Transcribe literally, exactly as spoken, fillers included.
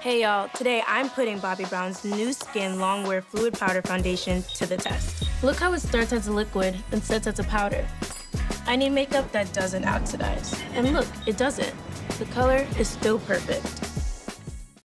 Hey y'all, today I'm putting Bobbi Brown's New Skin Long-Wear Fluid Powder Foundation to the test. Look how it starts as a liquid and sets as a powder. I need makeup that doesn't oxidize. And look, it doesn't. The color is still perfect.